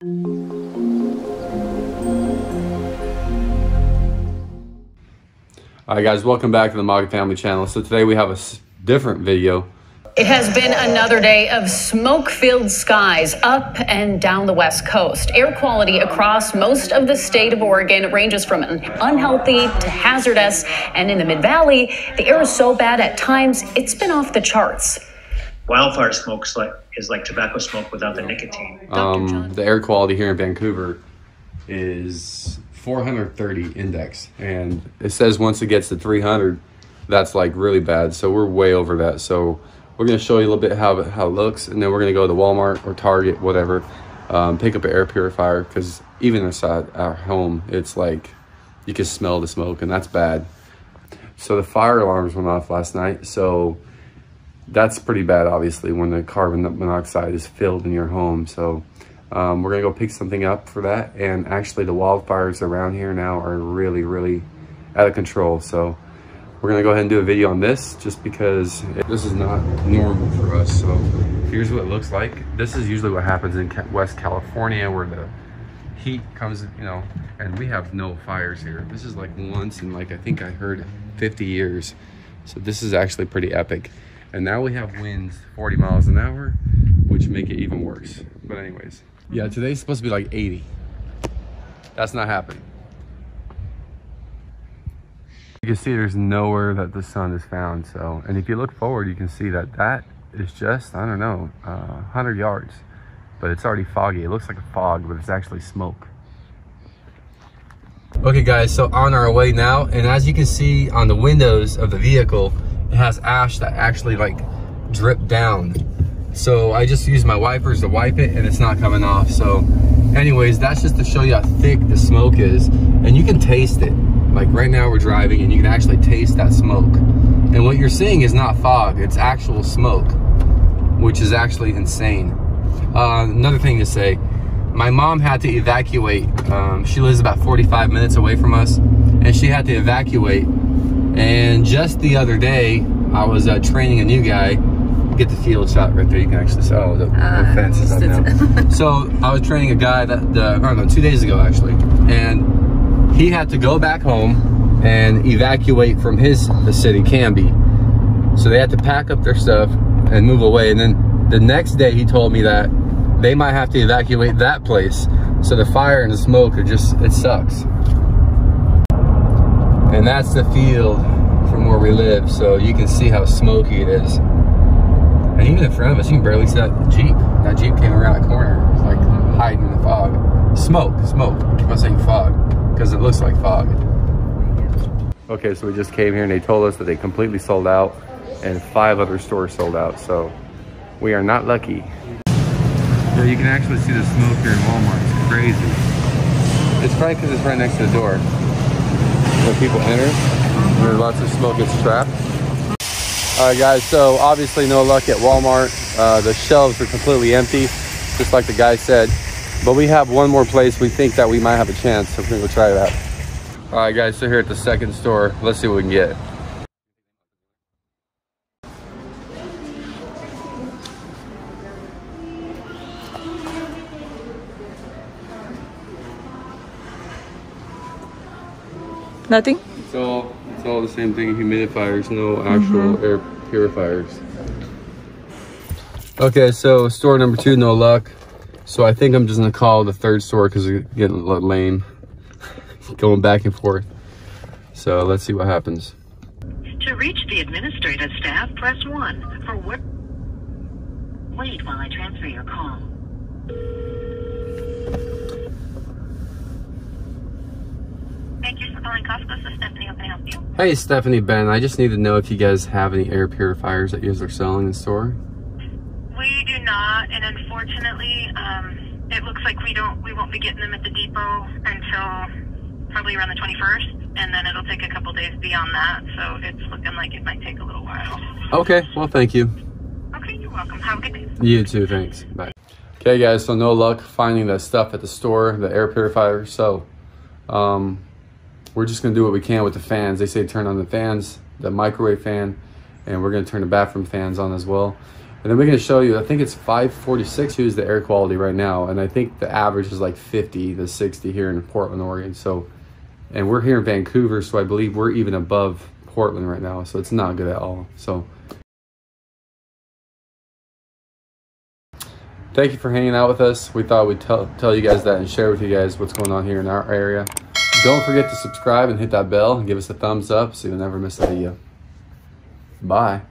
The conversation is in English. Alright guys, welcome back to the MAGA Family Channel. So today we have a different video. It has been another day of smoke-filled skies up and down the West Coast. Air quality across most of the state of Oregon ranges from unhealthy to hazardous, and in the Mid-Valley, the air is so bad at times it's been off the charts. Wildfire smoke is like tobacco smoke without the nicotine. The air quality here in Vancouver is 430 index, and it says once it gets to 300, that's like really bad. So we're way over that. So we're gonna show you a little bit how it looks, and then we're gonna go to Walmart or Target, whatever, pick up an air purifier, because even inside our home, it's like you can smell the smoke, and that's bad. So the fire alarms went off last night, so that's pretty bad, obviously, when the carbon monoxide is filled in your home. So we're gonna go pick something up for that. And actually the wildfires around here now are really, really out of control. So we're gonna go ahead and do a video on this just because this is not normal for us. So here's what it looks like. This is usually what happens in West California where the heat comes, you know, and we have no fires here. This is like once in like, I think I heard 50 years. So this is actually pretty epic. And now we have winds 40 miles an hour, which make it even worse. But anyways, yeah, today's supposed to be like 80. That's not happening. You can see there's nowhere that the sun is found. So, and if you look forward, you can see that that is just, I don't know, 100 yards, but it's already foggy. It looks like a fog, but it's actually smoke. Okay guys, so on our way now, and as you can see on the windows of the vehicle, it has ash that actually like dripped down. So I just used my wipers to wipe it and it's not coming off. So anyways, that's just to show you how thick the smoke is, and you can taste it. Like right now we're driving and you can actually taste that smoke. And what you're seeing is not fog, it's actual smoke, which is actually insane. Another thing to say, my mom had to evacuate. She lives about 45 minutes away from us, and she had to evacuate. And just the other day, I was training a new guy. Get the field shot right there. You can actually see all the fence is up now. So I was training a guy that, I don't know, 2 days ago actually. And he had to go back home and evacuate from the city, Canby. So they had to pack up their stuff and move away. And then the next day he told me that they might have to evacuate that place. So the fire and the smoke are just, it sucks. And that's the field from where we live, so you can see how smoky it is. And even in front of us, you can barely see that Jeep. That Jeep came around the corner, it's like hiding in the fog. Smoke, I keep on saying fog, because it looks like fog. Okay, so we just came here and they told us that they completely sold out and 5 other stores sold out, so we are not lucky. So you can actually see the smoke here in Walmart, it's crazy. It's probably because it's right next to the door. When people enter, there's lots of smoke, it's trapped. All right guys, so obviously no luck at Walmart. The shelves are completely empty, just like the guy said, but we have one more place we think that we might have a chance, so we're gonna go try that. All right guys, so here at the second store, let's see what we can get. Nothing? It's all the same thing, humidifiers, no actual air purifiers. Okay, so store number 2, no luck. So I think I'm just gonna call the third store because it's getting a little lame. Going back and forth. So let's see what happens. To reach the administrative staff, press 1. For work. Wait while I transfer your call. Thank you for calling Costco. So Stephanie, how can I help you? Hey Stephanie, Ben, I just need to know if you guys have any air purifiers that you guys are selling in the store. We do not, and unfortunately, it looks like we won't be getting them at the depot until probably around the 21st, and then it'll take a couple days beyond that. So it's looking like it might take a little while. Okay, well thank you. Okay, you're welcome. Have a good day. You too, thanks. Bye. Okay guys, so no luck finding the stuff at the store, the air purifier. So we're just gonna do what we can with the fans. They say turn on the fans, the microwave fan, and we're gonna turn the bathroom fans on as well. And then we're going to show you, I think it's 546 here's the air quality right now. And I think the average is like 50 to 60 here in Portland, Oregon. So, and we're here in Vancouver, so I believe we're even above Portland right now. So it's not good at all. So thank you for hanging out with us. We thought we'd tell you guys that and share with you guys what's going on here in our area. Don't forget to subscribe and hit that bell and give us a thumbs up so you'll never miss a video. Bye.